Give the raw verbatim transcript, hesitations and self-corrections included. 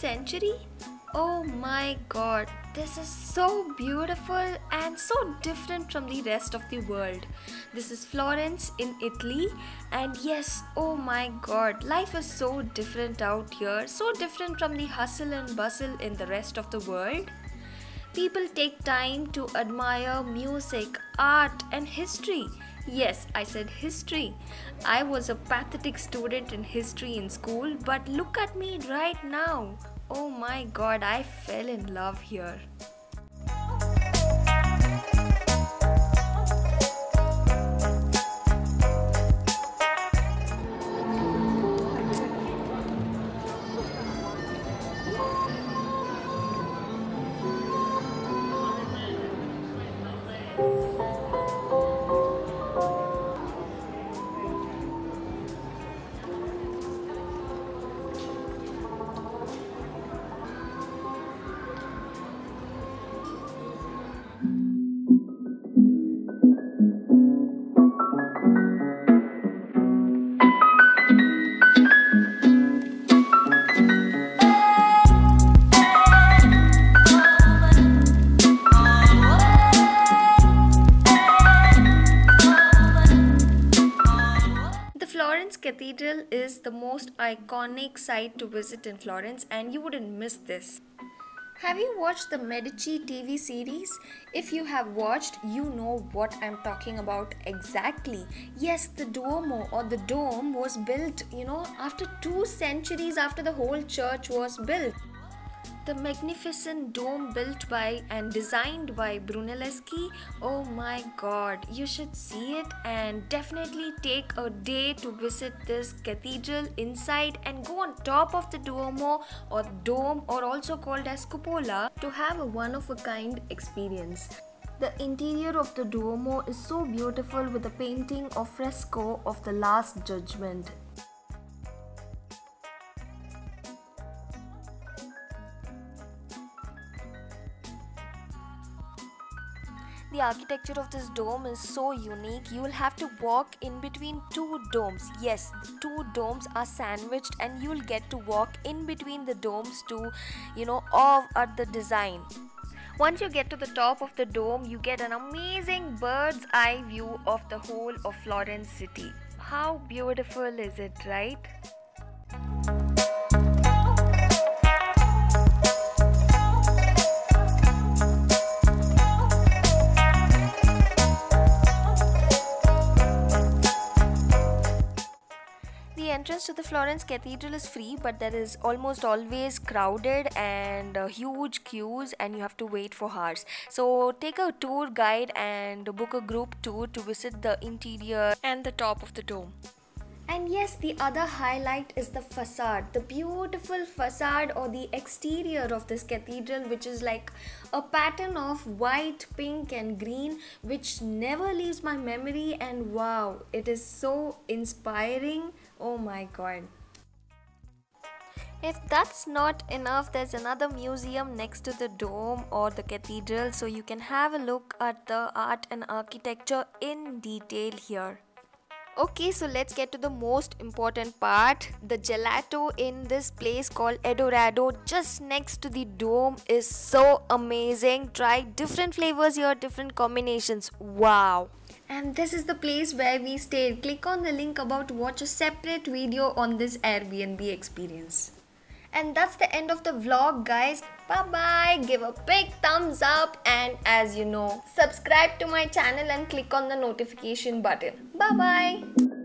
century? Oh my god, this is so beautiful and so different from the rest of the world. This is Florence in Italy, and yes, oh my god, life is so different out here, so different from the hustle and bustle in the rest of the world. People take time to admire music, art and history. Yes, I said history. I was a pathetic student in history in school, but look at me right now. Oh my god, I fell in love here. Cathedral is the most iconic site to visit in Florence, and you wouldn't miss this. Have you watched the Medici T V series? If you have watched, you know what I'm talking about exactly. Yes, the Duomo or the dome was built, you know, after two centuries after the whole church was built. The magnificent dome built by and designed by Brunelleschi. Oh my god, you should see it and definitely take a day to visit this cathedral inside and go on top of the Duomo or dome, or also called as cupola, to have a one-of-a-kind experience. The interior of the Duomo is so beautiful with a painting or fresco of the Last Judgement. The architecture of this dome is so unique. You will have to walk in between two domes. Yes, the two domes are sandwiched and you will get to walk in between the domes to, you know, awe at the design. Once you get to the top of the dome, you get an amazing bird's eye view of the whole of Florence city. How beautiful is it, right? Entrance to the Florence Cathedral is free, but there is almost always crowded and uh, huge queues, and you have to wait for hours. So take a tour guide and book a group tour to visit the interior and the top of the dome. And yes, the other highlight is the facade, the beautiful facade or the exterior of this cathedral, which is like a pattern of white, pink and green, which never leaves my memory, and wow, it is so inspiring. Oh my god. If that's not enough, there's another museum next to the dome or the cathedral, so you can have a look at the art and architecture in detail here. Okay, so let's get to the most important part. The gelato in this place called Eldorado, just next to the dome, is so amazing. Try different flavors here, different combinations. Wow! And this is the place where we stayed. Click on the link above to watch a separate video on this Airbnb experience. And that's the end of the vlog, guys. Bye-bye. Give a big thumbs up, and as you know, subscribe to my channel and click on the notification button. Bye-bye.